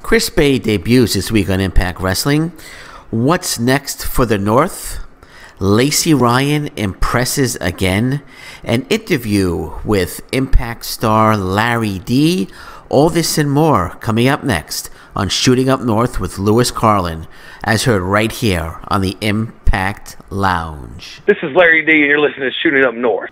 Chris Bey debuts this week on Impact Wrestling. What's next for the North? Lacey Ryan impresses again. An interview with Impact star Larry D. All this and more coming up next on Shooting Up North with Lewis Carlin, as heard right here on the Impact Lounge. This is Larry D, and you're listening to Shooting Up North.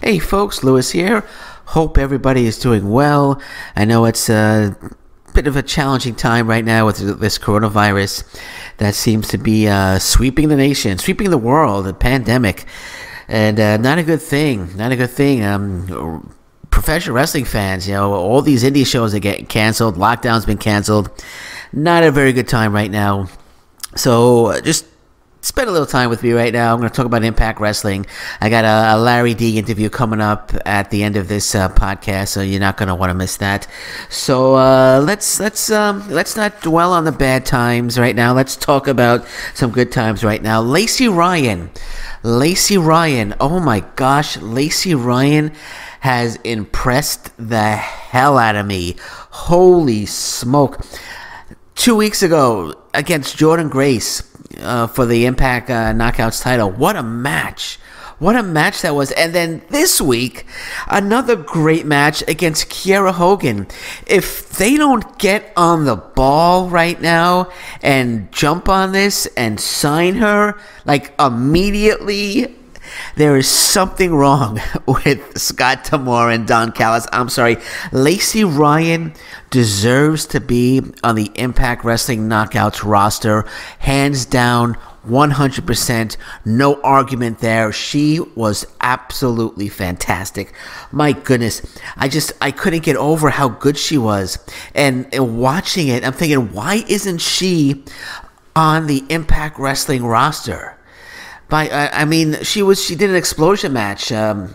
Hey folks, Lewis here. Hope everybody is doing well. I know it's a bit of a challenging time right now with this coronavirus that seems to be sweeping the nation, sweeping the world, the pandemic, and not a good thing, not a good thing. Professional wrestling fans, you know, all these indie shows are getting canceled, lockdown's been canceled, not a very good time right now. So just spend a little time with me right now. I'm going to talk about Impact Wrestling. I got a Larry D interview coming up at the end of this podcast, so you're not going to want to miss that. So let's not dwell on the bad times right now. Let's talk about some good times right now. Lacey Ryan. Lacey Ryan. Oh my gosh, Lacey Ryan has impressed the hell out of me. Holy smoke. 2 weeks ago against Jordynne Grace, for the Impact Knockouts title. What a match. What a match that was. And then this week, another great match against Kiera Hogan. If they don't get on the ball right now and jump on this and sign her, like, immediately, there is something wrong with Scott D'Amore and Don Callis. I'm sorry. Lacey Ryan deserves to be on the Impact Wrestling Knockouts roster. Hands down, 100%. No argument there. She was absolutely fantastic. My goodness. I couldn't get over how good she was. And watching it, I'm thinking, why isn't she on the Impact Wrestling roster? I mean, she did an explosion match a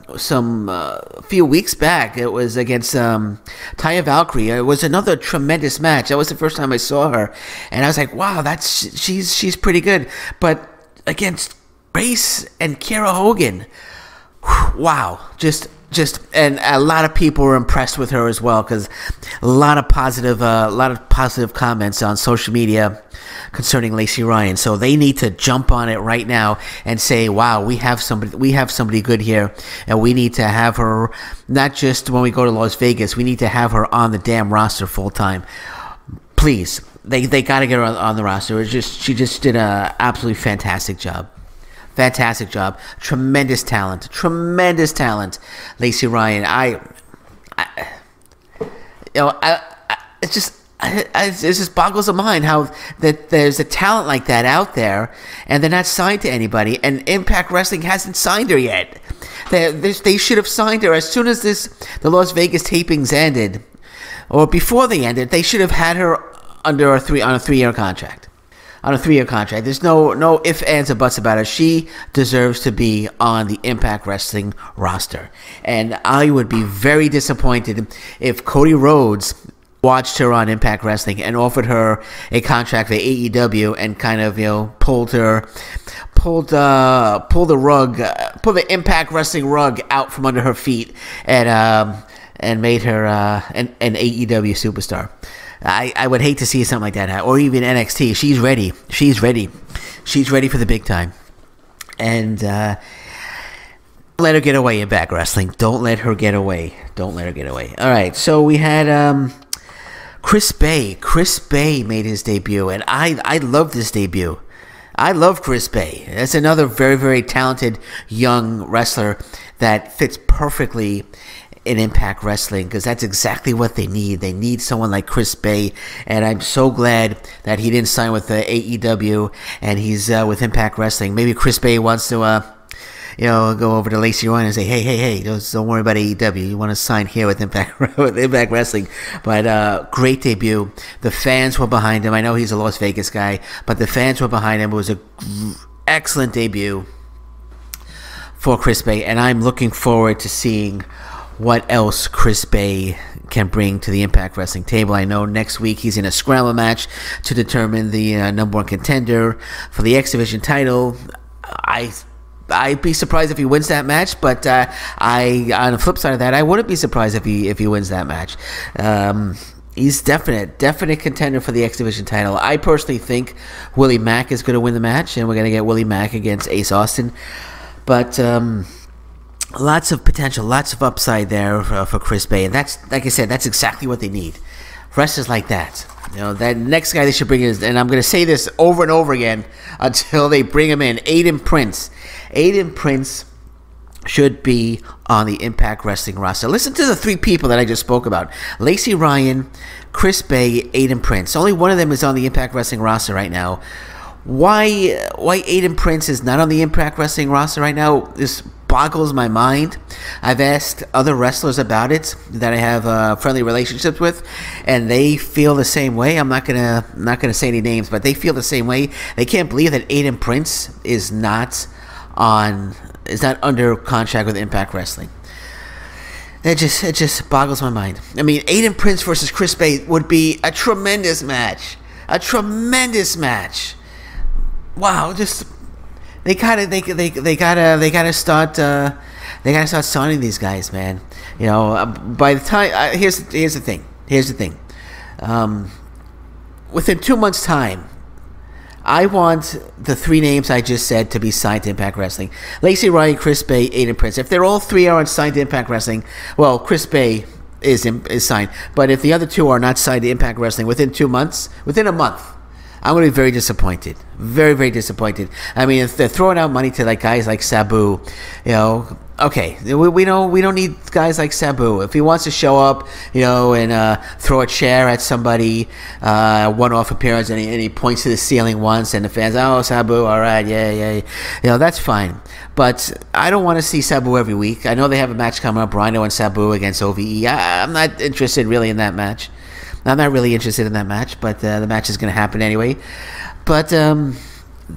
few weeks back. It was against Taya Valkyrie. It was another tremendous match. That was the first time I saw her, and I was like, wow, she's pretty good. But against Grace and Kiera Hogan, whew, wow, just and a lot of people were impressed with her as well, because a lot of positive comments on social media concerning Lacey Ryan. So they need to jump on it right now and say, wow, we have somebody good here, and we need to have her not just when we go to Las Vegas. We need to have her on the damn roster full time, please. They got to get her on the roster. She just did a absolutely fantastic job. Fantastic job. Tremendous talent. Tremendous talent. Lacey Ryan. It just boggles the mind how that there's a talent like that out there, and they're not signed to anybody, and Impact Wrestling hasn't signed her yet. They should have signed her as soon as the Las Vegas tapings ended, or before they ended. They should have had her on a 3-year contract. On a 3-year contract. There's no ifs, ands, or buts about it. She deserves to be on the Impact Wrestling roster. And I would be very disappointed if Cody Rhodes watched her on Impact Wrestling and offered her a contract for AEW and kind of, you know, pulled the Impact Wrestling rug out from under her feet and made her an AEW superstar. I would hate to see something like that, or even NXT. She's ready. She's ready. She's ready for the big time. And let her get away in back wrestling. Don't let her get away. Don't let her get away. All right. So we had Chris Bey. Chris Bey made his debut, and I love this debut. I love Chris Bey. That's another very, very talented young wrestler that fits perfectly in Impact Wrestling, because that's exactly what they need. They need someone like Chris Bey, and I'm so glad that he didn't sign with the AEW and he's with Impact Wrestling. Maybe Chris Bey wants to, you know, go over to Lacey Ryan and say, hey, don't worry about AEW. You want to sign here with Impact Wrestling. But great debut. The fans were behind him. I know he's a Las Vegas guy, but the fans were behind him. It was an excellent debut for Chris Bey, and I'm looking forward to seeing what else Chris Bey can bring to the Impact Wrestling table. I know next week he's in a scramble match to determine the #1 contender for the X Division title. I'd be surprised if he wins that match, but on the flip side of that, I wouldn't be surprised if he wins that match. He's definite contender for the X Division title. I personally think Willie Mack is going to win the match, and we're going to get Willie Mack against Ace Austin. But lots of potential, lots of upside there for Chris Bey, and that's, like I said, that's exactly what they need. Wrestlers like that. You know, that next guy they should bring in is, and I'm going to say this over and over again until they bring him in, Aiden Prince. Aiden Prince should be on the Impact Wrestling roster. Listen to the three people that I just spoke about. Lacey Ryan, Chris Bey, Aiden Prince. Only one of them is on the Impact Wrestling roster right now. Why Aiden Prince is not on the Impact Wrestling roster right now, this boggles my mind. I've asked other wrestlers about it that I have friendly relationships with, and they feel the same way. I'm not gonna say any names, but they feel the same way. They can't believe that Aiden Prince is not under contract with Impact Wrestling. It just boggles my mind. I mean, Aiden Prince versus Chris Bey would be a tremendous match. A tremendous match. Wow, just they gotta start signing these guys, man. You know, by the time here's the thing, within 2 months' time, I want the three names I just said to be signed to Impact Wrestling: Lacey Ryan, Chris Bey, Aiden Prince. If they're all three aren't signed to Impact Wrestling, well, Chris Bey is signed. But if the other two are not signed to Impact Wrestling within 2 months, within a month, I'm going to be very disappointed. Very, very disappointed. I mean, if they're throwing out money to like guys like Sabu, you know, okay, we don't need guys like Sabu. If he wants to show up, you know, and throw a chair at somebody, one-off appearance, and he points to the ceiling once, and the fans, oh, Sabu, all right, yeah, you know, that's fine. But I don't want to see Sabu every week. I know they have a match coming up, Rhino and Sabu against OVE. I'm not interested really in that match. I'm not really interested in that match, but the match is going to happen anyway. But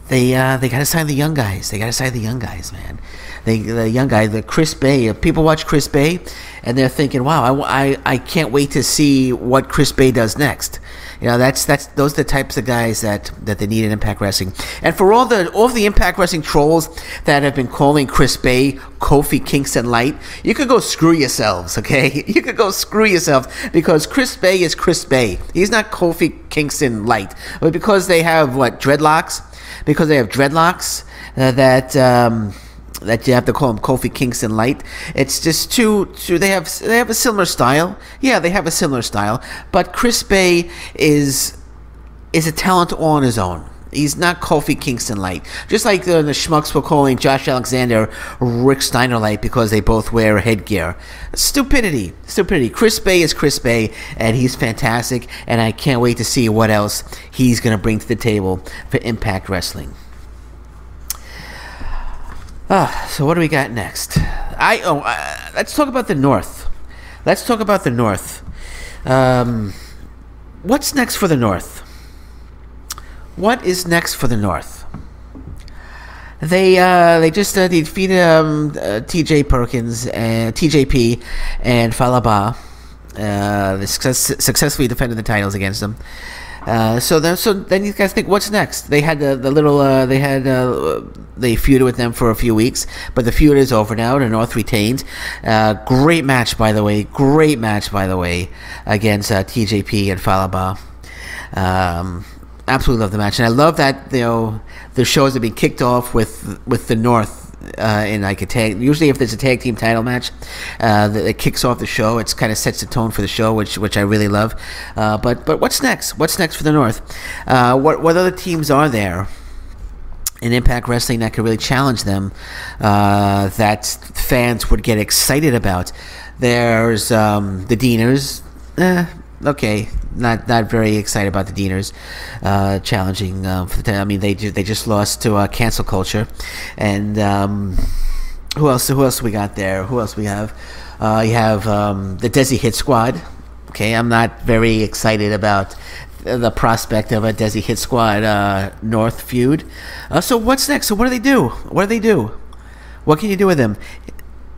they got to sign the young guys. They got to sign the young guys, man. The young guy, the Chris Bey. If people watch Chris Bey, and they're thinking, "Wow, I can't wait to see what Chris Bey does next." You know, those are the types of guys that they need in Impact Wrestling. And for all the Impact Wrestling trolls that have been calling Chris Bey Kofi Kingston Light, you could go screw yourselves, okay? You could go screw yourselves, because Chris Bey is Chris Bey. He's not Kofi Kingston Light. But because they have dreadlocks? Because they have dreadlocks that you have to call him Kofi Kingston Light. It's just too. They have a similar style. Yeah, they have a similar style. But Chris Bey is a talent all on his own. He's not Kofi Kingston Light. Just like the schmucks were calling Josh Alexander Rick Steiner Light because they both wear headgear. Stupidity. Chris Bey is Chris Bey, and he's fantastic. And I can't wait to see what else he's going to bring to the table for Impact Wrestling. So what do we got next? Let's talk about the North. Let's talk about the North. What's next for the North? What is next for the North? They defeated TJ Perkins and TJP and Fallah Bahh. They successfully defended the titles against them. So then you guys think, what's next? They had they feuded with them for a few weeks, but the feud is over now. The North retained. Great match, by the way. Against TJP and Fallah Bahh. Absolutely love the match, and I love that, you know, the shows have been kicked off with the North. In like a tag, usually if there's a tag team title match, that kicks off the show. It kind of sets the tone for the show, which I really love. But what's next? What's next for the North? What other teams are there in Impact Wrestling that could really challenge them? That fans would get excited about. There's the Deaners. Okay, not very excited about the Deaners challenging. I mean, they just lost to Cancel Culture, and who else? Who else we got there? Who else we have? You have the Desi Hit Squad. Okay, I'm not very excited about the prospect of a Desi Hit Squad North feud. So what's next? So what do they do? What can you do with him?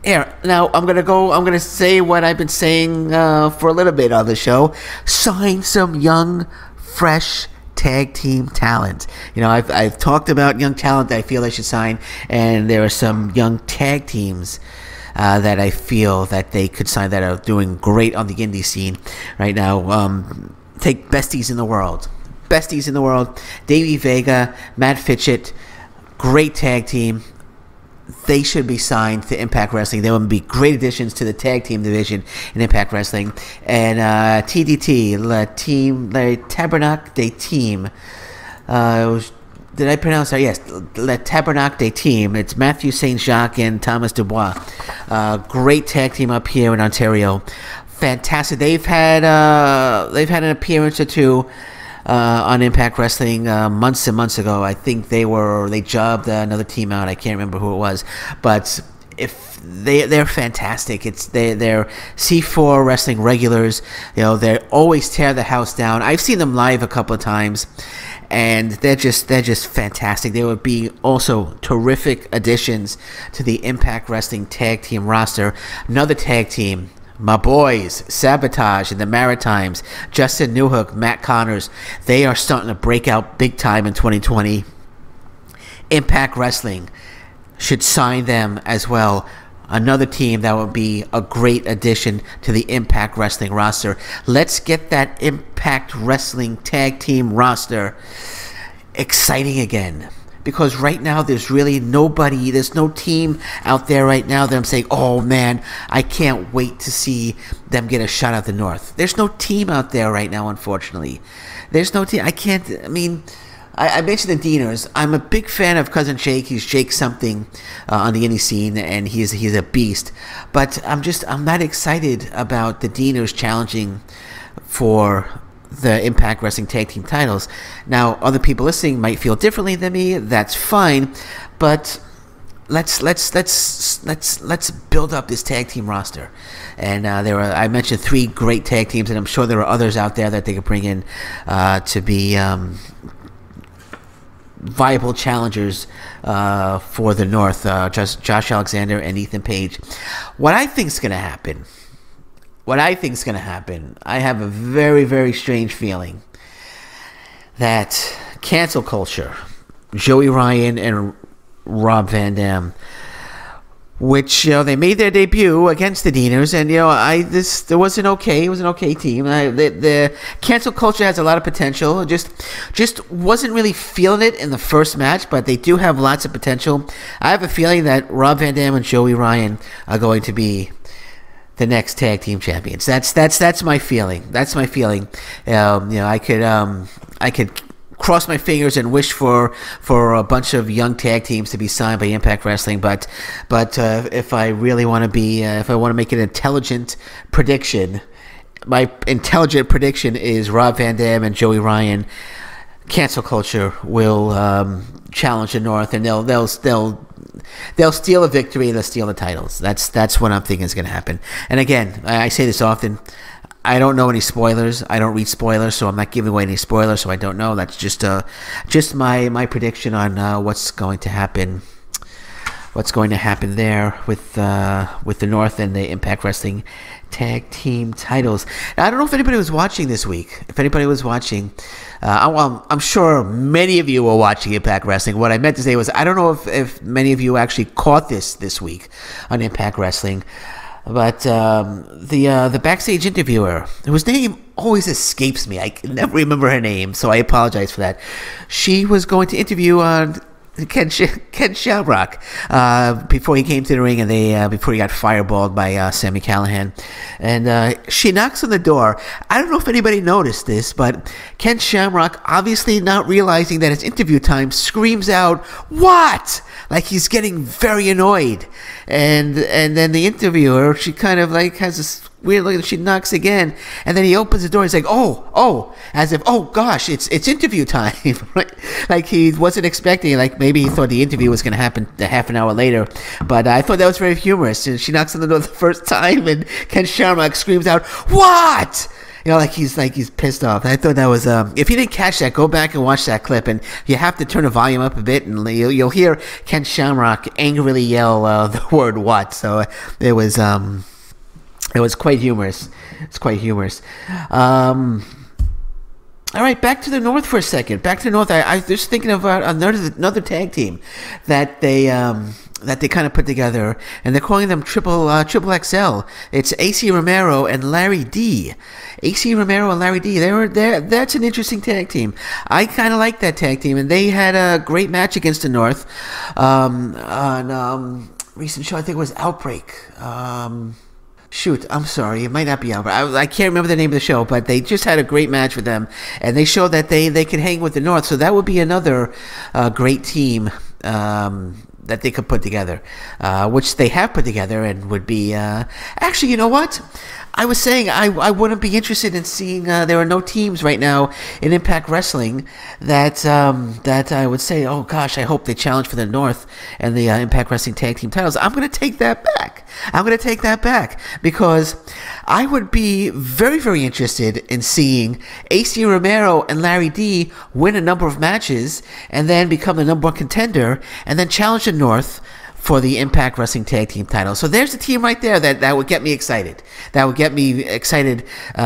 Here, now I'm gonna say what I've been saying for a little bit on the show. Sign some young, fresh tag team talent. You know, I've talked about young talent that I feel I should sign, and there are some young tag teams that I feel that they could sign that are doing great on the indie scene right now. Take Besties in the World. Besties in the World. Davey Vega, Matt Fitchett, great tag team. They should be signed to Impact Wrestling. They would be great additions to the tag team division in Impact Wrestling. And TDT, Le Tabernacle de Team. Did I pronounce that? Yes, Le Tabernacle de Team. It's Matthew St. Jacques and Thomas Dubois. Great tag team up here in Ontario. Fantastic. They've had an appearance or two on Impact Wrestling months and months ago. I think they jobbed another team out. I can't remember who it was, but if they're fantastic. They're C4 wrestling regulars. You know, they always tear the house down. I've seen them live a couple of times, and they're just fantastic. They would be also terrific additions to the Impact Wrestling tag team roster. Another tag team. My boys, Sabotage and the Maritimes, Justin Newhook, Matt Connors, they are starting to break out big time in 2020. Impact Wrestling should sign them as well. Another team that would be a great addition to the Impact Wrestling roster. Let's get that Impact Wrestling tag team roster exciting again. Because right now there's really nobody, there's no team out there right now that I'm saying, oh man, I can't wait to see them get a shot at the North. There's no team out there right now, unfortunately. There's no team. I mentioned the Deaners. I'm a big fan of Cousin Jake. He's Jake something on the indie scene, and he's a beast. But I'm not excited about the Deaners challenging for the Impact Wrestling tag team titles. Now, other people listening might feel differently than me. That's fine, but let's build up this tag team roster. And I mentioned three great tag teams, and I'm sure there are others out there that they could bring in to be viable challengers for the North. Josh Alexander and Ethan Page. What I think is going to happen, I have a very, very strange feeling that cancel culture, Joey Ryan and Rob Van Dam, which, you know, they made their debut against the Deaners, and, you know, it was an okay team. The cancel culture has a lot of potential. Just wasn't really feeling it in the first match, but they do have lots of potential. I have a feeling that Rob Van Dam and Joey Ryan are going to be the next tag team champions. That's my feeling. That's my feeling. You know, I could cross my fingers and wish for a bunch of young tag teams to be signed by Impact Wrestling. But if I really want to be, if I want to make an intelligent prediction, my intelligent prediction is Rob Van Dam and Joey Ryan. Cancel culture will challenge the North, and they'll steal a victory, and they'll steal the titles. That's what I'm thinking is going to happen. And again, I say this often. I don't know any spoilers. I don't read spoilers, so I'm not giving away any spoilers. So I don't know. That's just my prediction on what's going to happen. What's going to happen there with the North and the Impact Wrestling tag team titles. Now, I don't know if anybody was watching this week. If anybody was watching, I'm sure many of you were watching Impact Wrestling. What I meant to say was I don't know if many of you actually caught this week on Impact Wrestling. But the backstage interviewer, whose name always escapes me. I can never remember her name, so I apologize for that. She was going to interview on Ken Shamrock before he came to the ring, and before he got fireballed by Sami Callihan, and she knocks on the door. I don't know if anybody noticed this, but Ken Shamrock, obviously not realizing that it's interview time, screams out "What!" like he's getting very annoyed, and then the interviewer, she kind of like has this weird look. She knocks again, and then he opens the door. He's like, oh, as if, oh gosh, it's interview time. Right? Like he wasn't expecting. Like maybe he thought the interview was going to happen half an hour later. But I thought that was very humorous. And she knocks on the door the first time, and Ken Shamrock screams out, "What?" You know, like he's pissed off. I thought that was if you didn't catch that, go back and watch that clip, and you have to turn the volume up a bit, and you'll hear Ken Shamrock angrily yell the word "what." So it was quite humorous. It's quite humorous. All right, back to the North for a second. Back to the North. I was just thinking of another tag team that they kind of put together, and they're calling them Triple XL. It's Acey Romero and Larry D. Acey Romero and Larry D. That's an interesting tag team. I kind of like that tag team, and they had a great match against the North on recent show. I think it was Outbreak. Shoot, I'm sorry. It might not be Albert. I can't remember the name of the show, but they just had a great match with them, and they showed that they could hang with the North. So that would be another great team that they could put together, which they have put together, and would be actually, you know what? I was saying I wouldn't be interested in seeing there are no teams right now in Impact Wrestling that that I would say, oh gosh, I hope they challenge for the North and the Impact Wrestling tag team titles. I'm going to take that back. I'm going to take that back, because I would be very, very interested in seeing Acey Romero and Larry D win a number of matches and then become the number one contender and then challenge the North for the Impact Wrestling Tag Team title. So there's a team right there that would get me excited. That would get me excited. That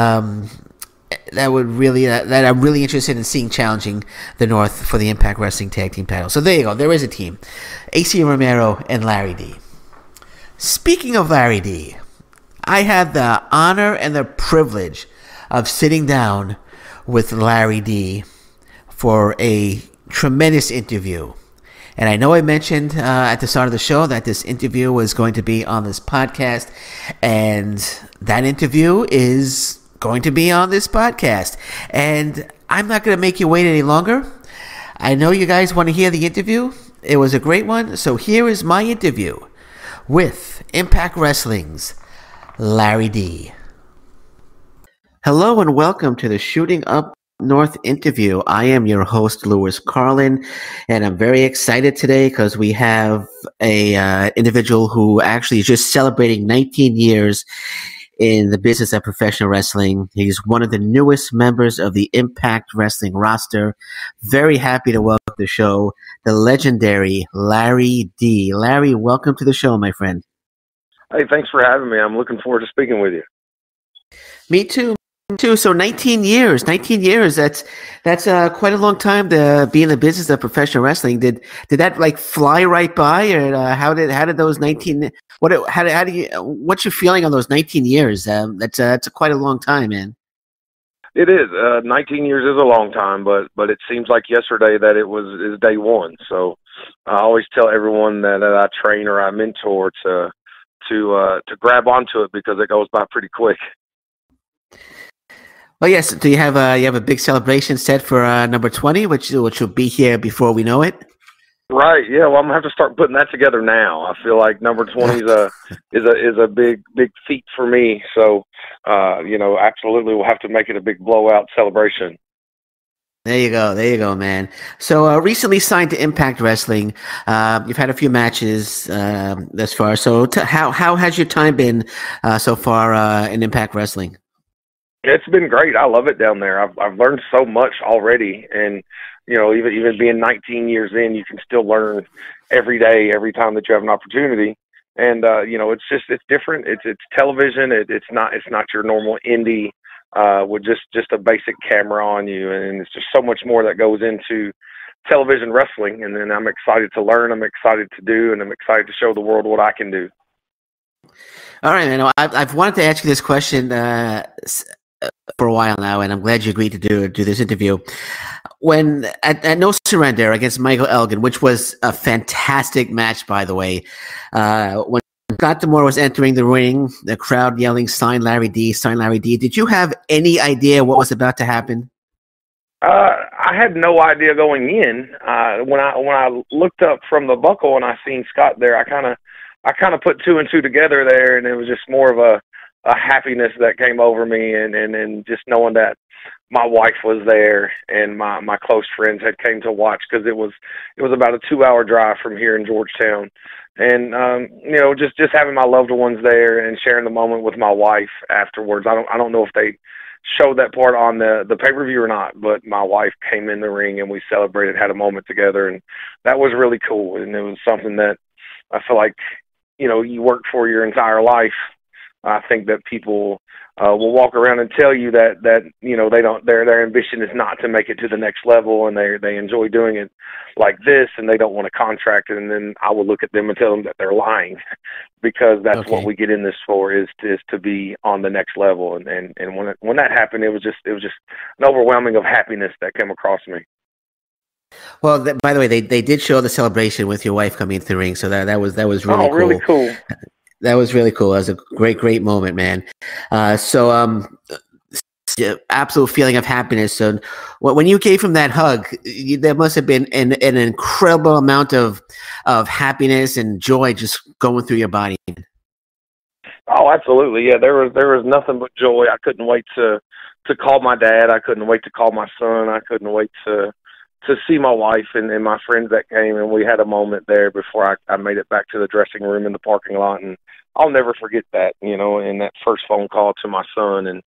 would really that I'm really interested in seeing challenging the North for the Impact Wrestling Tag Team title. So there you go. There is a team. Acey Romero and Larry D. Speaking of Larry D, I had the honor and the privilege of sitting down with Larry D for a tremendous interview. And I know I mentioned at the start of the show that this interview was going to be on this podcast, and that interview is going to be on this podcast. And I'm not going to make you wait any longer. I know you guys want to hear the interview. It was a great one. So here is my interview with Impact Wrestling's Larry D. Hello and welcome to the Shooting Up North interview. I am your host, Lewis Carlin, and I'm very excited today because we have a individual who actually is just celebrating 19 years in the business of professional wrestling. He's one of the newest members of the Impact Wrestling roster. Very happy to welcome to the show the legendary Larry D. Larry, welcome to the show, my friend. Hey, thanks for having me. I'm looking forward to speaking with you. Me too. So 19 years, that's quite a long time to be in the business of professional wrestling. Did that like fly right by, or how did those 19, what's your feeling on those 19 years? That's quite a long time, man. It is. 19 years is a long time, but it seems like yesterday that it was day one. So I always tell everyone that I train or I mentor to grab onto it, because it goes by pretty quick. Oh yes, do you have a big celebration set for number 20, which will be here before we know it? Right. Yeah. Well, I'm gonna have to start putting that together now. I feel like number 20 is a big feat for me. So, you know, absolutely, we'll have to make it a big blowout celebration. There you go, man. So recently signed to Impact Wrestling. You've had a few matches thus far. So how has your time been so far in Impact Wrestling? It's been great. I love it down there. I've learned so much already, and you know, even being 19 years in, you can still learn every day, every time that you have an opportunity. And you know, it's just it's different. It's television. It's not your normal indie with just a basic camera on you, and it's just so much more that goes into television wrestling. And then I'm excited to learn. I'm excited to do, and I'm excited to show the world what I can do. All right, man. I've wanted to ask you this question for a while now, and I'm glad you agreed to do this interview. When at No Surrender against Michael Elgin, which was a fantastic match, by the way, when Scott D'Amore was entering the ring, the crowd yelling, "Sign Larry D, sign Larry D." Did you have any idea what was about to happen? I had no idea going in. When I looked up from the buckle and I seen Scott there, I kind of put two and two together there, and it was just more of a happiness that came over me, and just knowing that my wife was there and my close friends had came to watch, because it was about a 2-hour drive from here in Georgetown. And you know, just having my loved ones there and sharing the moment with my wife afterwards. I don't know if they showed that part on the pay-per-view or not, but my wife came in the ring and we celebrated, had a moment together, and that was really cool. And it was something that I feel like, you know, you work for your entire life. I think that people will walk around and tell you that you know, they don't, their ambition is not to make it to the next level, and they enjoy doing it like this, and they don't want a contract. And then I will look at them and tell them that they're lying, because that's okay. What we get in this for is to be on the next level. And when that happened, it was just an overwhelming of happiness that came across me. Well, by the way, they did show the celebration with your wife coming into the ring, so that was really cool. Really cool. That was really cool. That was a great, great moment, man. Absolute feeling of happiness. So when you gave him that hug, there must have been an incredible amount of happiness and joy just going through your body. Oh, absolutely. Yeah, there was nothing but joy. I couldn't wait to call my dad. I couldn't wait to call my son. I couldn't wait to see my wife and my friends that came, and we had a moment there before I made it back to the dressing room in the parking lot. And I'll never forget that, you know, and that first phone call to my son, and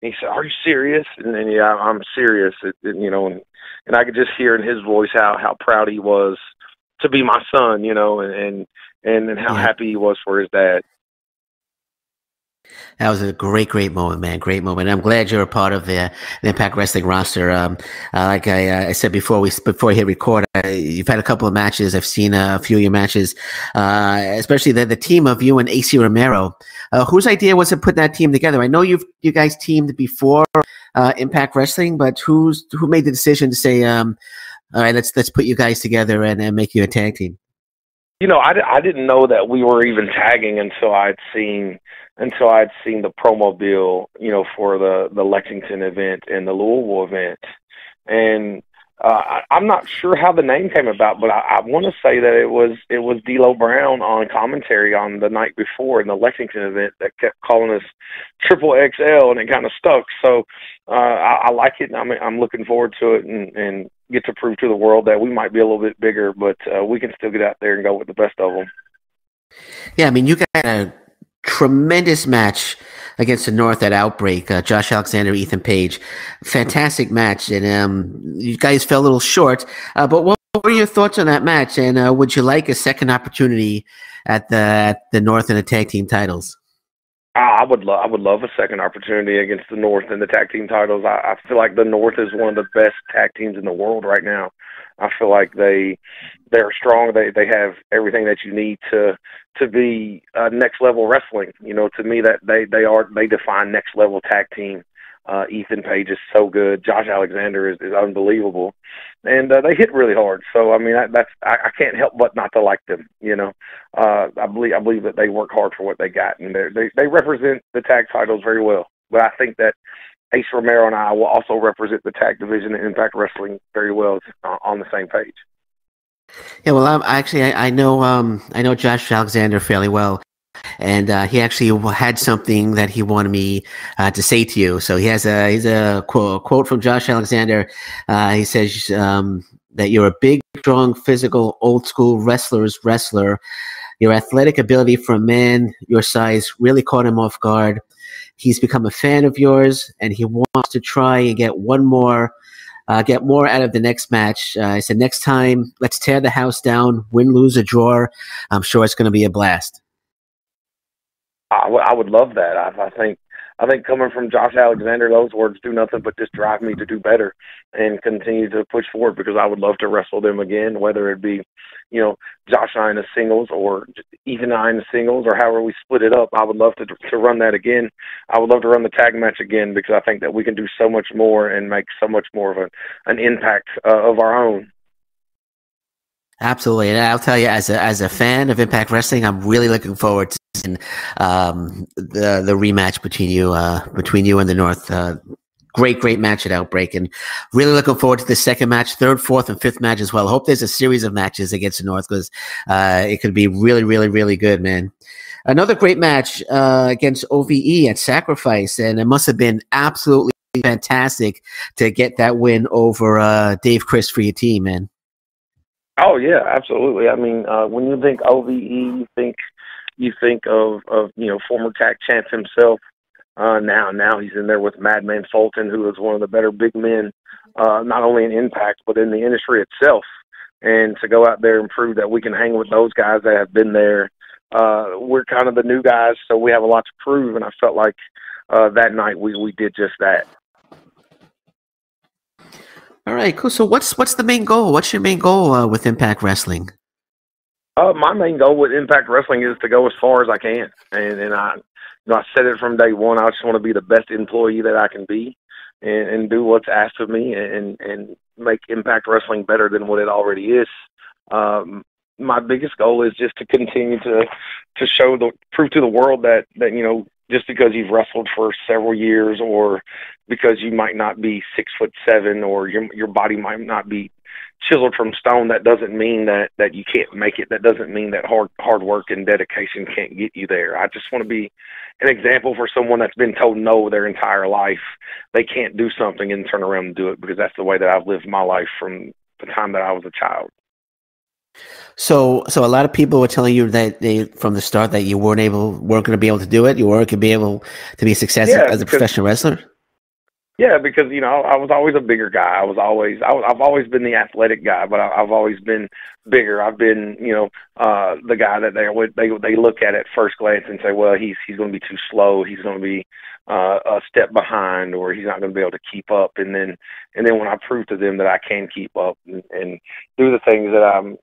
he said, "Are you serious?" And then, yeah, I'm serious. You know, and I could just hear in his voice how proud he was to be my son, you know, and how happy he was for his dad. That was a great, great moment, man. Great moment. I'm glad you're a part of the Impact Wrestling roster. Like I said before I hit record, you've had a couple of matches. I've seen a few of your matches, especially the team of you and Acey Romero. Whose idea was to put that team together? I know you guys teamed before Impact Wrestling, but who made the decision to say, all right, let's put you guys together and make you a tag team? You know, I didn't know that we were even tagging until I'd seen the promo bill, you know, for the Lexington event and the Louisville event. And I'm not sure how the name came about, but I want to say that it was D'Lo Brown on commentary on the night before in the Lexington event that kept calling us Triple XL, and it kind of stuck. So I like it, and I'm looking forward to it, and get to prove to the world that we might be a little bit bigger, but we can still get out there and go with the best of them. Yeah, I mean, you got a tremendous match against the North at Outbreak. Josh Alexander, Ethan Page, fantastic match, and you guys fell a little short. But what were your thoughts on that match, and would you like a second opportunity at the North and the tag team titles? I would love a second opportunity against the North and the tag team titles. I feel like the North is one of the best tag teams in the world right now. I feel like they're strong. They have everything that you need to be next level wrestling. You know, to me that they define next level tag team. Ethan Page is so good. Josh Alexander is unbelievable, and they hit really hard. So I mean, I can't help but not to like them. You know, I believe that they work hard for what they got, and they represent the tag titles very well. But I think that Acey Romero and I will also represent the tag division in Impact Wrestling very well on the same page. Yeah, well, I know Josh Alexander fairly well, and he actually had something that he wanted me to say to you. So he has a quote from Josh Alexander. He says that you're a big, strong, physical, old school wrestler's wrestler. Your athletic ability for a man your size really caught him off guard. He's become a fan of yours, and he wants to try and get more out of the next match. I said, next time, let's tear the house down, win, lose, or draw. I'm sure it's going to be a blast. I would love that. I think coming from Josh Alexander, those words do nothing but just drive me to do better and continue to push forward, because I would love to wrestle them again, whether it be, you know, Josh and I in the singles or Ethan and I in the singles or however we split it up. I would love to run that again. I would love to run the tag match again, because I think that we can do so much more and make so much more of an impact of our own. Absolutely. And I'll tell you, as a fan of Impact Wrestling, I'm really looking forward to seeing, the rematch between you and the North. Great match at Outbreak, and really looking forward to the second match, third, fourth, and fifth match as well. I hope there's a series of matches against the North, because it could be really, really, really good, man. Another great match against OVE at Sacrifice, and it must have been absolutely fantastic to get that win over Dave Chris for your team, man. Oh, yeah, absolutely. I mean, when you think OVE, you think of, you know, former tag champ himself, Now he's in there with Madman Fulton, who is one of the better big men, not only in Impact, but in the industry itself. And to go out there and prove that we can hang with those guys that have been there. We're kind of the new guys, so we have a lot to prove. And I felt like that night we did just that. All right, cool. So what's the main goal? What's your main goal with Impact Wrestling? My main goal with Impact Wrestling is to go as far as I can. And I said it from day one. I just want to be the best employee that I can be and do what's asked of me and make Impact Wrestling better than what it already is. My biggest goal is just to continue to show prove to the world that, you know, just because you've wrestled for several years or because you might not be 6'7" or your body might not be chiseled from stone, that doesn't mean that you can't make it. That doesn't mean that hard work and dedication can't get you there. I just want to be an example for someone that's been told no their entire life. They can't do something and turn around and do it, because that's the way that I've lived my life from the time that I was a child. So a lot of people were telling you that from the start that you weren't going to be able to do it. You weren't going to be able to be successful as a professional wrestler. Yeah, because you know I was always a bigger guy. I've always been the athletic guy, but I've always been bigger. I've been, you know, the guy that they look at first glance and say, well, he's going to be too slow. He's going to be a step behind, or he's not going to be able to keep up. And then when I prove to them that I can keep up and do the things that I'm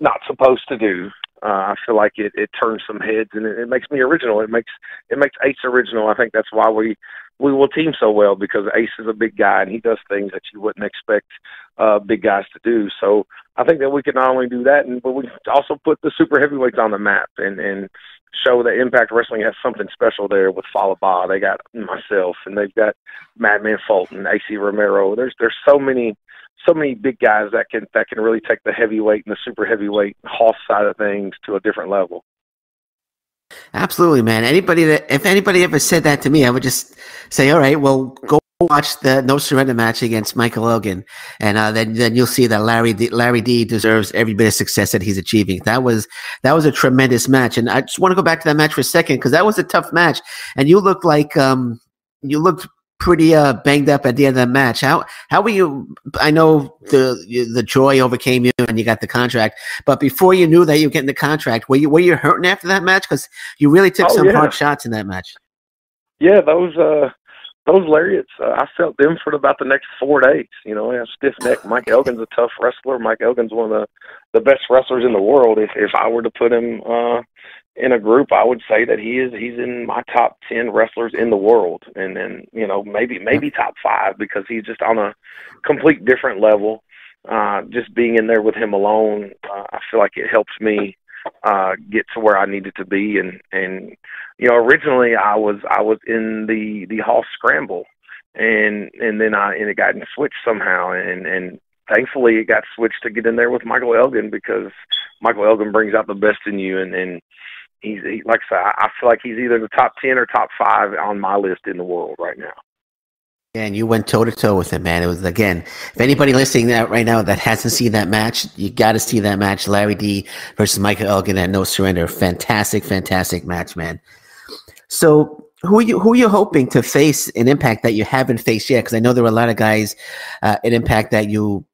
not supposed to do, I feel like it turns some heads, and it makes me original. It makes Ace original. I think that's why we will team so well, because Ace is a big guy and he does things that you wouldn't expect big guys to do. So I think that we can not only do that, but we also put the super heavyweights on the map and show that Impact Wrestling has something special there with Fallah Bahh. They got myself, and they've got Madman Fulton, Acey Romero. There's so many big guys that can really take the heavyweight and the super heavyweight Hoss side of things to a different level. Absolutely, man. If anybody ever said that to me, I would just say, all right, well, go watch the No Surrender match against Michael Elgin, and then you'll see that Larry D deserves every bit of success that he's achieving. That was a tremendous match, and I just want to go back to that match for a second, because that was a tough match, and you looked like pretty banged up at the end of the match. How were you? I know the joy overcame you and you got the contract, but before you knew that you were getting the contract, were you hurting after that match? Because you really took some hard shots in that match. Yeah, those lariats, I felt them for about the next 4 days. You know, I have stiff neck. Mike Elgin's a tough wrestler. Mike Elgin's one of the best wrestlers in the world. If I were to put him in a group, I would say that he's in my top 10 wrestlers in the world, and then, you know, maybe top 5, because he's just on a complete different level. Just being in there with him alone, I feel like it helps me get to where I needed to be. And you know, originally I was in the Hall Scramble, and then it got switched somehow, and thankfully it got switched to get in there with Michael Elgin, because Michael Elgin brings out the best in you, and He's like I said, I feel like he's either the top 10 or top 5 on my list in the world right now. And you went toe-to-toe with him, man. It was, again, if anybody listening that right now that hasn't seen that match, you got to see that match, Larry D versus Michael Elgin at No Surrender. Fantastic, fantastic match, man. So who are you hoping to face in Impact that you haven't faced yet? Because I know there were a lot of guys in Impact that you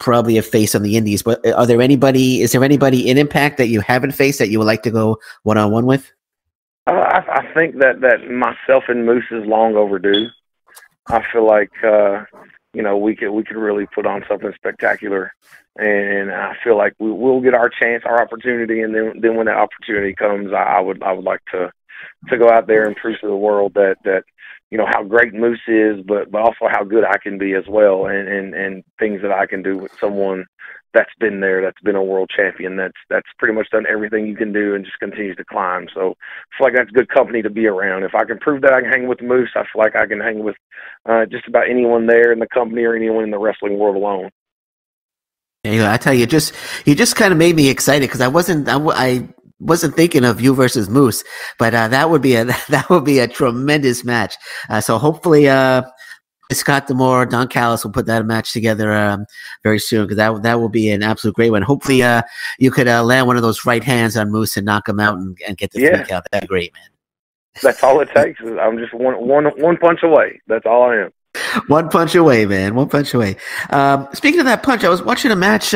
probably have faced on the indies, but is there anybody in Impact that you haven't faced that you would like to go one-on-one with? I think that myself and Moose is long overdue. I feel like, you know, we could really put on something spectacular, and I feel like we will get our chance, our opportunity. And then when that opportunity comes, I would like to go out there and prove to the world that, you know, how great Moose is, but also how good I can be as well, and things that I can do with someone that's been there, that's been a world champion, that's pretty much done everything you can do and just continues to climb. So I feel like that's good company to be around. If I can prove that I can hang with Moose, I feel like I can hang with just about anyone there in the company or anyone in the wrestling world alone. Yeah, I tell you, you just kind of made me excited, because I wasn't thinking of you versus Moose, but that would be a tremendous match. So hopefully Scott D'Amore, Don Callis will put that match together very soon, because that will be an absolute great one. Hopefully you could land one of those right hands on Moose and knock him out and get the freak out. That'd be great, man. That's all it takes. I'm just one punch away. That's all I am. One punch away, man. One punch away. Speaking of that punch, I was watching a match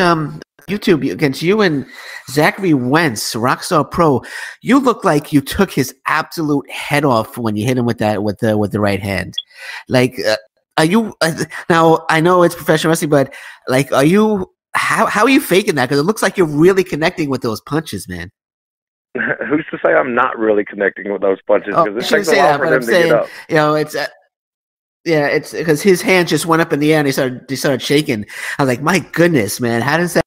YouTube against you and Zachary Wentz, Rockstar Pro. You look like you took his absolute head off when you hit him with that with the right hand. Like, are you now? I know it's professional wrestling, but like, are you? How are you faking that? Because it looks like you're really connecting with those punches, man. Who's to say I'm not really connecting with those punches? Because it takes a while for them to get up. You know, it's. Yeah, it's because his hand just went up in the air and he started shaking. I was like, my goodness, man, how does that?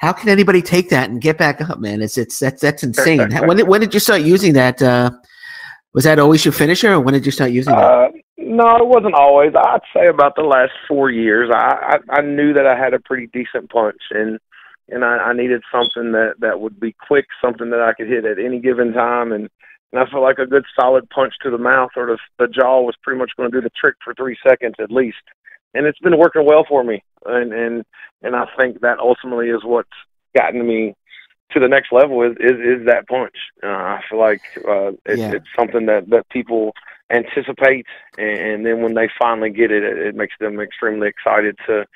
How can anybody take that and get back up, man? That's insane. when did you start using that? Was that always your finisher, or when did you start using that? No, it wasn't always. I'd say about the last 4 years, I knew that I had a pretty decent punch, and I needed something that would be quick, something that I could hit at any given time, and I felt like a good solid punch to the mouth or the jaw was pretty much going to do the trick for 3 seconds at least. And it's been working well for me. And I think that ultimately is what's gotten me to the next level is that punch. I feel like it's something that people anticipate. And then when they finally get it, it makes them extremely excited to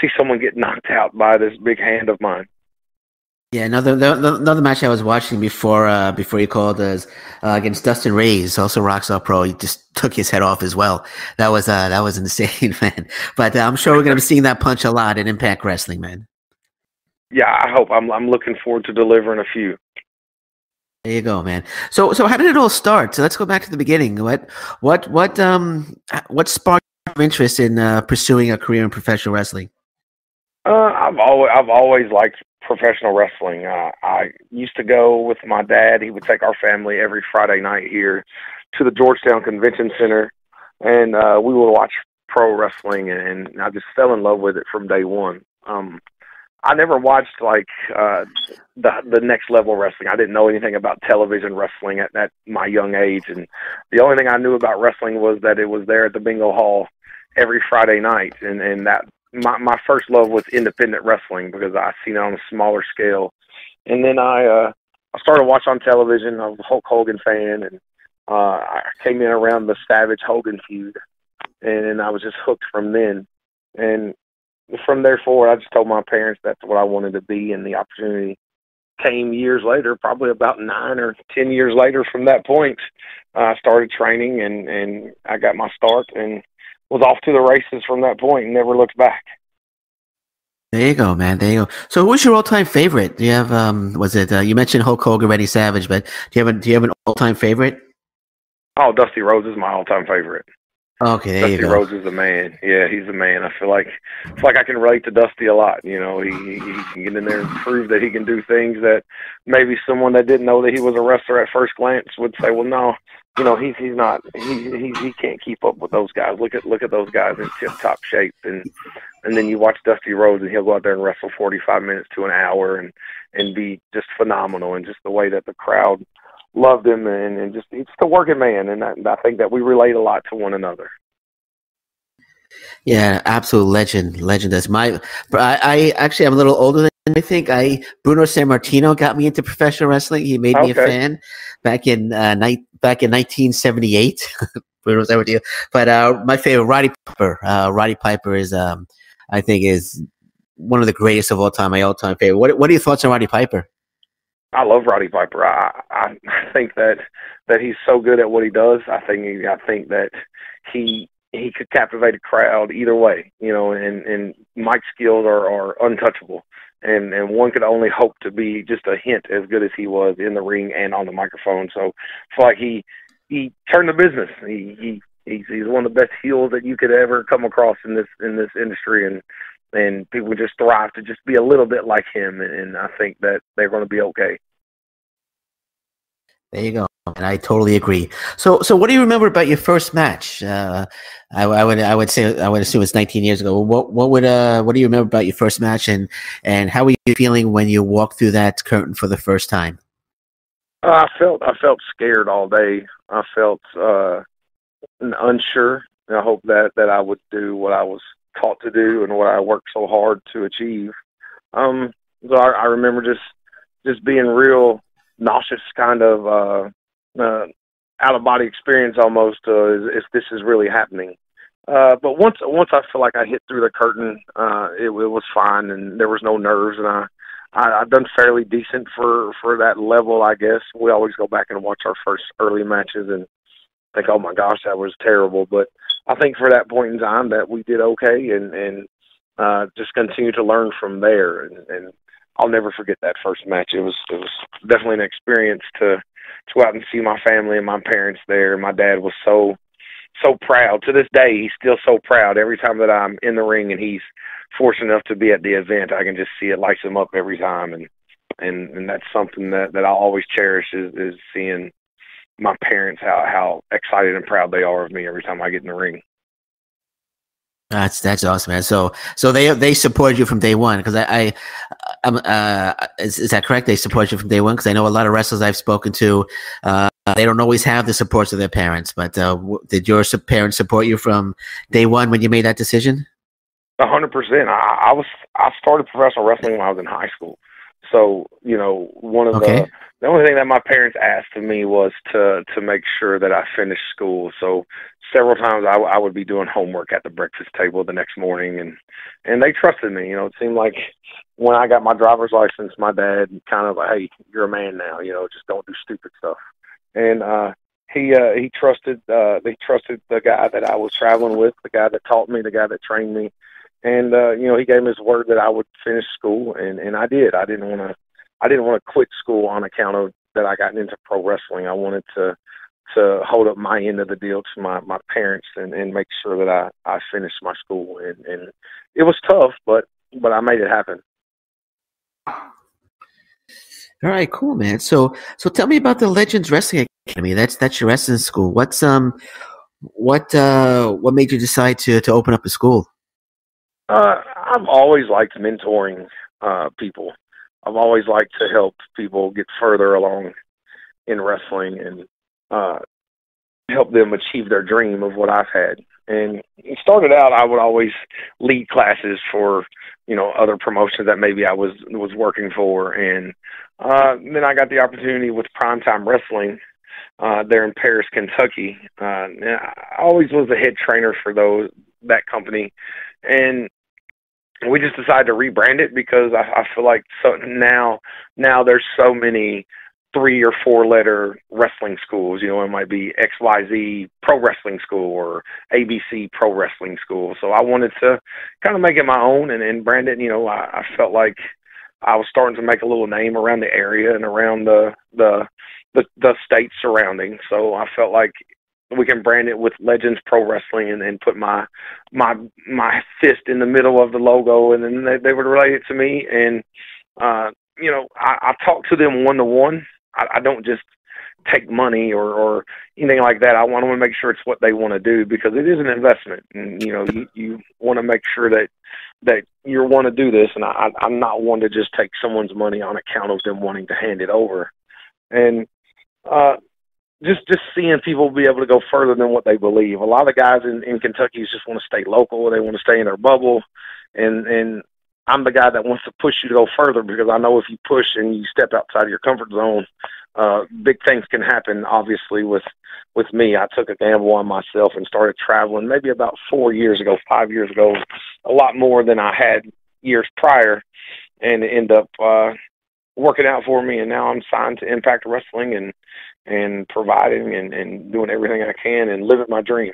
see someone get knocked out by this big hand of mine. Yeah, another match I was watching before you called us against Dustin Reyes, also Rockstar Pro. He just took his head off as well. That was insane, man. But I'm sure we're gonna be seeing that punch a lot in Impact Wrestling, man. Yeah, I hope. I'm looking forward to delivering a few. There you go, man. So how did it all start? So let's go back to the beginning. What sparked your interest in pursuing a career in professional wrestling? I've always liked professional wrestling. I used to go with my dad. He would take our family every Friday night here to the Georgetown Convention Center, and we would watch pro wrestling, and I just fell in love with it from day one. I never watched like the next level wrestling. I didn't know anything about television wrestling at my young age, and the only thing I knew about wrestling was that it was there at the bingo hall every Friday night, and that my first love was independent wrestling because I seen it on a smaller scale. And then I started watching on television. I was a Hulk Hogan fan, and I came in around the Savage Hogan feud, and I was just hooked from then. And from there forward, I just told my parents that's what I wanted to be, and the opportunity came years later, probably about 9 or 10 years later from that point. I started training, and I got my start, and was off to the races from that point and never looked back. There you go, man. There you go. So, who's your all-time favorite? Do you have? Was it you mentioned Hulk Hogan, Randy Savage, but do you have an all-time favorite? Oh, Dusty Rhodes is my all-time favorite. Okay, there you go. Dusty Rhodes is the man. Yeah, he's the man. I feel like it's like I can relate to Dusty a lot. You know, he can get in there and prove that he can do things that maybe someone that didn't know that he was a wrestler at first glance would say, well, no. You know, he's not, he can't keep up with those guys. Look at those guys in tip-top shape. And then you watch Dusty Rhodes, and he'll go out there and wrestle 45 minutes to an hour and be just phenomenal. And just the way that the crowd loved him, and just it's the working man. And I think that we relate a lot to one another. Yeah, absolute legend. Legend. That's my, I actually am a little older than I think. Bruno Sammartino got me into professional wrestling. He made me a fan back in 1978. Bruno Sammartino. But my favorite, Roddy Piper. Roddy Piper is, I think, is one of the greatest of all time. My all-time favorite. What are your thoughts on Roddy Piper? I love Roddy Piper. I think that he's so good at what he does. I think that he could captivate a crowd either way. You know, and Mike's skills are untouchable. And one could only hope to be just a hint as good as he was in the ring and on the microphone. So it's like he turned the business. He's one of the best heels that you could ever come across in this industry, and people just thrive to just be a little bit like him, and I think that they're going to be okay. There you go. And I totally agree. So what do you remember about your first match? I would assume it's 19 years ago. What do you remember about your first match, and how were you feeling when you walked through that curtain for the first time? I felt scared all day. I felt unsure. And I hope that I would do what I was taught to do and what I worked so hard to achieve. So I remember just being real nauseous, kind of. out-of-body experience almost if this is really happening. But once I feel like I hit through the curtain, it was fine, and there was no nerves, and I've done fairly decent for that level, I guess. We always go back and watch our first early matches and think, oh my gosh, that was terrible. But I think for that point in time that we did okay, and just continue to learn from there. And I'll never forget that first match. It was definitely an experience to go out and see my family and my parents there. My dad was so proud. To this day, he's still so proud. Every time that I'm in the ring and he's fortunate enough to be at the event, I can just see it lights him up every time. And that's something that I always cherish is seeing my parents, how excited and proud they are of me every time I get in the ring. That's awesome, man. So they supported you from day one, because I'm is that correct? They supported you from day one, because I know a lot of wrestlers I've spoken to, they don't always have the supports of their parents. But did your parents support you from day one when you made that decision? 100%. I started professional wrestling when I was in high school. So, you know, the only thing that my parents asked of me was to make sure that I finished school. So several times I would be doing homework at the breakfast table the next morning, and they trusted me. You know, it seemed like when I got my driver's license, my dad kind of like, hey, you're a man now, you know, just don't do stupid stuff. And they trusted the guy that I was traveling with, the guy that taught me, the guy that trained me. And you know, he gave me his word that I would finish school, and I did. I didn't want to quit school on account of that I got into pro wrestling. I wanted to hold up my end of the deal to my parents and make sure that I finished my school, and it was tough, but I made it happen. All right, cool, man. So tell me about the Legends Wrestling Academy. That's your wrestling school. What made you decide to open up a school? I've always liked mentoring people. I've always liked to help people get further along in wrestling and help them achieve their dream of what I've had. And it started out, I would always lead classes for, you know, other promotions that maybe I was working for. And then I got the opportunity with Primetime Wrestling there in Paris, Kentucky. And I always was the head trainer for that company. And we just decided to rebrand it because I feel like so now there's so many 3- or 4-letter wrestling schools. You know, it might be XYZ Pro Wrestling School or ABC Pro Wrestling School. So I wanted to kind of make it my own and brand it. You know, I felt like I was starting to make a little name around the area and around the state surrounding. So I felt like we can brand it with Legends Pro Wrestling and put my fist in the middle of the logo, and then they would relate it to me. And, you know, I talk to them one-to-one. I don't just take money or anything like that. I want to make sure it's what they want to do, because it is an investment. And, you know, you want to make sure that you want to do this. And I'm not one to just take someone's money on account of them wanting to hand it over. And, just seeing people be able to go further than what they believe. A lot of guys in Kentucky just want to stay local. They want to stay in their bubble. And I'm the guy that wants to push you to go further, because I know if you push and you step outside of your comfort zone, big things can happen. Obviously with me, I took a gamble on myself and started traveling maybe about 5 years ago, a lot more than I had years prior, and it ended up working out for me. And now I'm signed to Impact Wrestling and providing and doing everything I can and living my dream.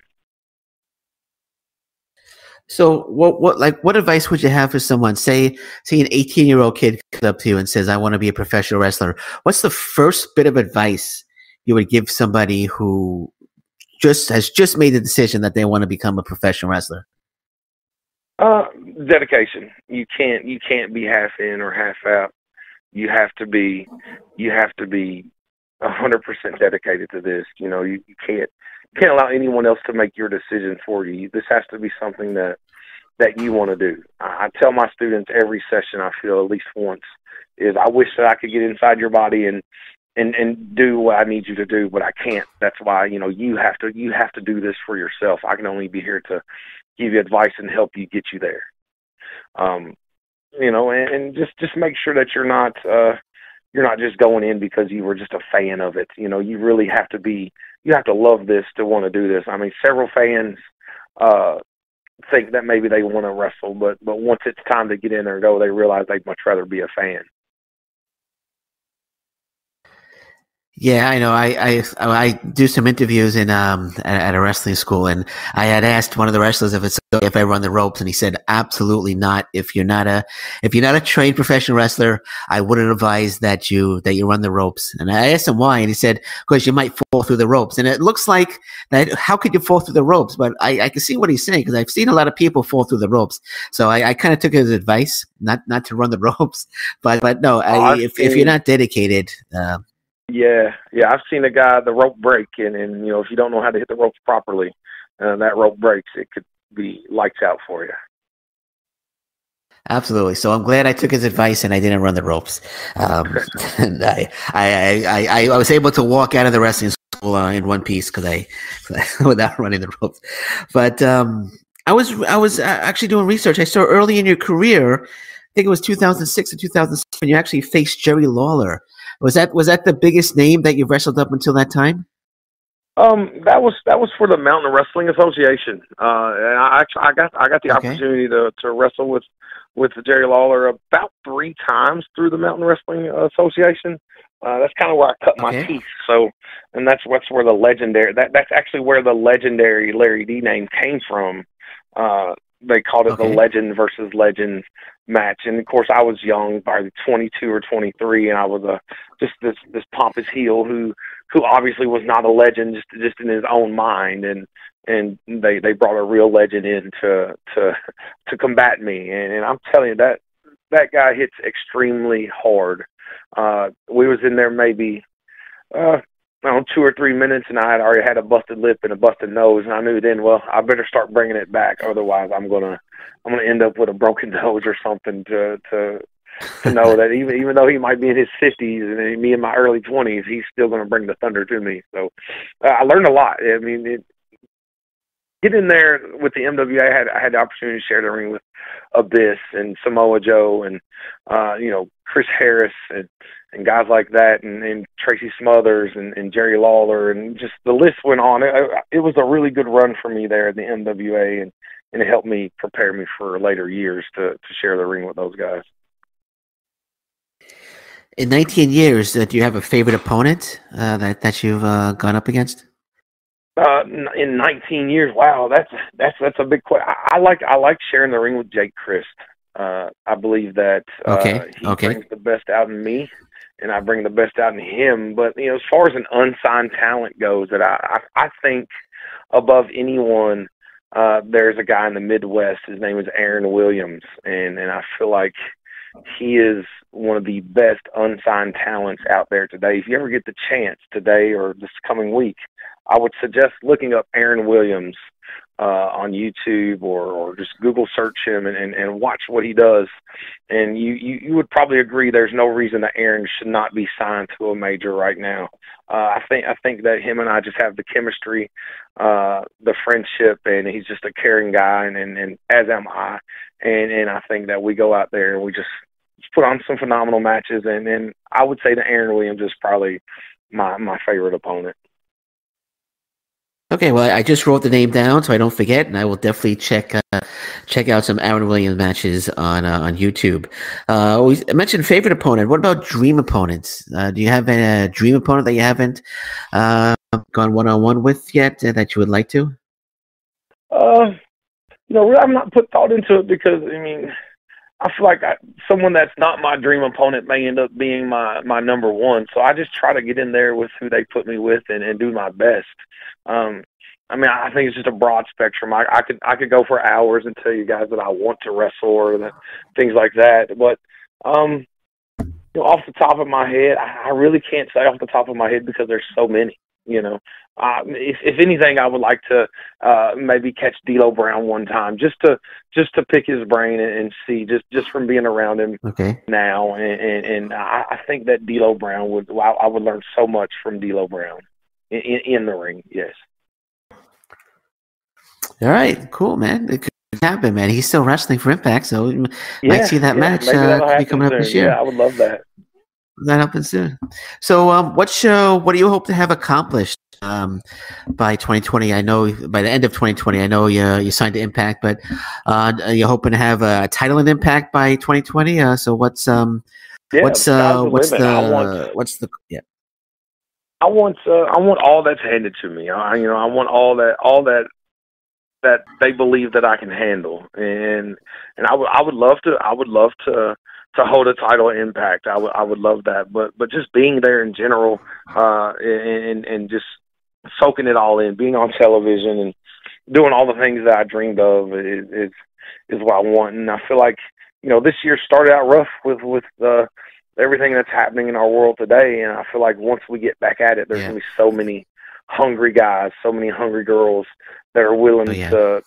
So what advice would you have for someone, say an 18-year-old kid comes up to you and says, I want to be a professional wrestler? What's the first bit of advice you would give somebody who has just made the decision that they want to become a professional wrestler? Dedication. You can't be half in or half out. You have to be 100% dedicated to this. You know, you can't allow anyone else to make your decision for you. This has to be something that you want to do. I tell my students every session, I feel at least once, is I wish that I could get inside your body and do what I need you to do, but I can't. That's why, you know, you have to do this for yourself. I can only be here to give you advice and help you get you there. You know, and just make sure that you're not you're not just going in because you were just a fan of it. You know, you really have to be, you have to love this to want to do this. I mean, several fans think that maybe they want to wrestle, but once it's time to get in there and go, they realize they'd much rather be a fan. Yeah, I know. I do some interviews in at a wrestling school, and I had asked one of the wrestlers if it's okay if I run the ropes, and he said absolutely not. If you're not a trained professional wrestler, I wouldn't advise that you run the ropes. And I asked him why, and he said because you might fall through the ropes. And it looks like that. How could you fall through the ropes? But I can see what he's saying because I've seen a lot of people fall through the ropes. So I kind of took his advice not to run the ropes, but no, if you're not dedicated. Yeah, I've seen a guy, the rope break, and you know, if you don't know how to hit the ropes properly, that rope breaks, it could be lights out for you. Absolutely. So I'm glad I took his advice and I didn't run the ropes. And I was able to walk out of the wrestling school in one piece because without running the ropes. But I was actually doing research. I saw early in your career, I think it was 2006 or 2007, you actually faced Jerry Lawler. Was that the biggest name that you wrestled up until that time? That was for the Mountain Wrestling Association. And I got the opportunity to wrestle with Jerry Lawler about 3 times through the Mountain Wrestling Association. That's kind of where I cut my teeth. So, and that's where the legendary that's actually where the legendary Larry D name came from. They called it the legend versus legend match. And of course I was young, probably 22 or 23. And I was just this pompous heel who obviously was not a legend, just in his own mind. And they brought a real legend in to combat me. And I'm telling you that guy hits extremely hard. We was in there maybe, I don't know, 2 or 3 minutes, and I had already had a busted lip and a busted nose, and I knew then, well, I better start bringing it back, otherwise I'm gonna end up with a broken nose or something. To know that even though he might be in his 50s and me in my early 20s, he's still gonna bring the thunder to me. So I learned a lot. I mean, get in there with the MWA. I had the opportunity to share the ring with Abyss and Samoa Joe and you know, Chris Harris and guys like that, and Tracy Smothers and Jerry Lawler, and just the list went on. It was a really good run for me there at the MWA, and it helped me prepare me for later years to share the ring with those guys. In 19 years, do you have a favorite opponent that you've gone up against? In 19 years, wow, that's a big question. I like sharing the ring with Jake Crist. I believe that he brings the best out in me, and I bring the best out in him. But you know, as far as an unsigned talent goes, that I think above anyone, there's a guy in the Midwest. His name is Aaron Williams, and I feel like he is one of the best unsigned talents out there today. If you ever get the chance today or this coming week, I would suggest looking up Aaron Williams on YouTube or just Google search him and watch what he does. And you would probably agree there's no reason that Aaron should not be signed to a major right now. I think that him and I just have the chemistry, the friendship, and he's just a caring guy, and as am I. And I think that we go out there and we just put on some phenomenal matches. And I would say that Aaron Williams is probably my favorite opponent. Okay, well, I just wrote the name down so I don't forget, and I will definitely check out some Aaron Williams matches on YouTube. I mentioned favorite opponent. What about dream opponents? Do you have a dream opponent that you haven't gone one-on-one with yet that you would like to? You know, I've not put thought into it because, I mean, I feel like someone that's not my dream opponent may end up being my number one. So I just try to get in there with who they put me with and do my best. I mean, I think it's just a broad spectrum. I could go for hours and tell you guys that I want to wrestle or things like that. But you know, off the top of my head, I really can't say off the top of my head because there's so many. You know, if anything, I would like to maybe catch D'Lo Brown one time just to pick his brain and see just from being around him now. And I think that D'Lo Brown I would learn so much from D'Lo Brown in the ring. Yes. All right. Cool, man. It could happen, man. He's still wrestling for Impact. So we might see that match. That'll be coming up this year. Yeah, I would love that. That happens soon. So what do you hope to have accomplished by 2020? I know by the end of 2020, I know you signed to Impact, but are you hoping to have a title in Impact by 2020? So what's the I want all that's handed to me. I want all that they believe that I can handle, and I would love to hold a title Impact. I would love that, but just being there in general, and just soaking it all in, being on television and doing all the things that I dreamed of is what I want. And I feel like, you know, this year started out rough with everything that's happening in our world today, and I feel like once we get back at it, there's going to be so many hungry guys, so many hungry girls that are willing to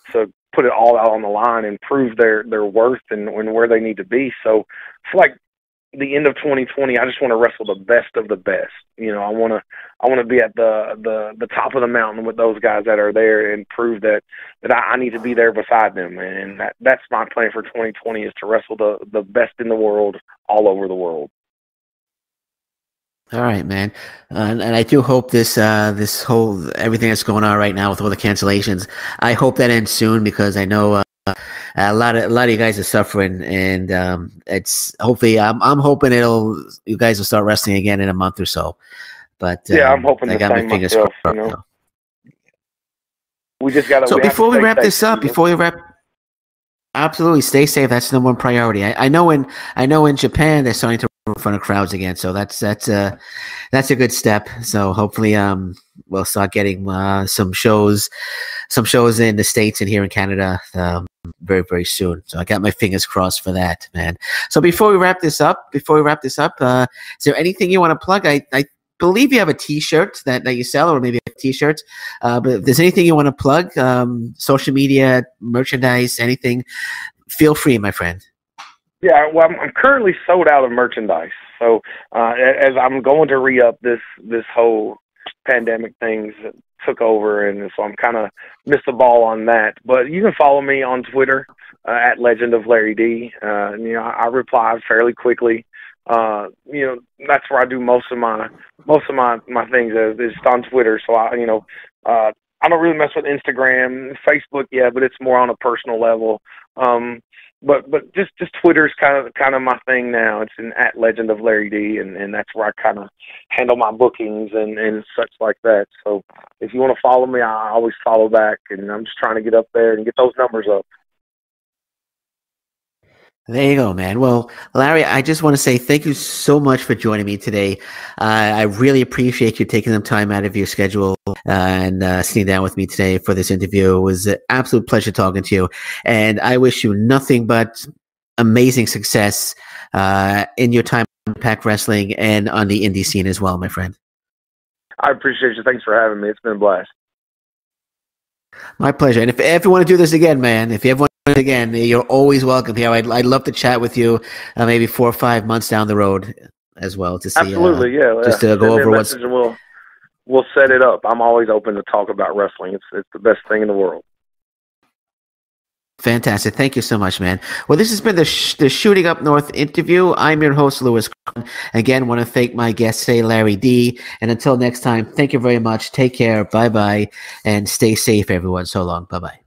put it all out on the line and prove their worth and where they need to be. So I feel like the end of 2020, I just want to wrestle the best of the best. You know, I want to be at the top of the mountain with those guys that are there and prove that I need to be there beside them. And that's my plan for 2020, is to wrestle the best in the world all over the world. All right, man, and I do hope this whole everything that's going on right now with all the cancellations, I hope that ends soon, because I know a lot of you guys are suffering, and it's hopefully I'm hoping you guys will start wrestling again in a month or so. But yeah, I'm hoping. I got my fingers crossed. You know? We just got. So before we wrap this up, absolutely stay safe. That's the number one priority. I know in Japan they're starting to in front of crowds again, so that's a good step. So hopefully we'll start getting some shows in the States and here in Canada very, very soon. So I got my fingers crossed for that, man. So before we wrap this up, is there anything you want to plug? I believe you have a t-shirt that you sell, or maybe a t-shirt, but if there's anything you want to plug, social media, merchandise, anything, feel free, my friend. Yeah, well, I'm currently sold out of merchandise. So as I'm going to re-up, this whole pandemic thing took over, and so I'm kind of missed the ball on that. But you can follow me on Twitter at Legend of Larry D. I reply fairly quickly. That's where I do most of my things. It's on Twitter, so I don't really mess with Instagram, Facebook, but it's more on a personal level. But just Twitter's kind of my thing now. It's an at Legend of Larry D, and that's where I kind of handle my bookings and such like that. So if you want to follow me, I always follow back, and I'm just trying to get up there and get those numbers up. There you go, man. Well, Larry, I just want to say thank you so much for joining me today. I really appreciate you taking some time out of your schedule and sitting down with me today for this interview. It was an absolute pleasure talking to you, and I wish you nothing but amazing success in your time on Impact Wrestling and on the indie scene as well, my friend. I appreciate you. Thanks for having me. It's been a blast. My pleasure. And if you want to do this again, man, again, you're always welcome here. I'd love to chat with you maybe 4 or 5 months down the road as well to see. Absolutely, just to go over what's. We'll set it up. I'm always open to talk about wrestling. It's the best thing in the world. Fantastic. Thank you so much, man. Well, this has been the Shooting Up North interview. I'm your host, Lewis Carlin. Again, want to thank my guest today, Larry D. And until next time, thank you very much. Take care. Bye-bye. And stay safe, everyone. So long. Bye-bye.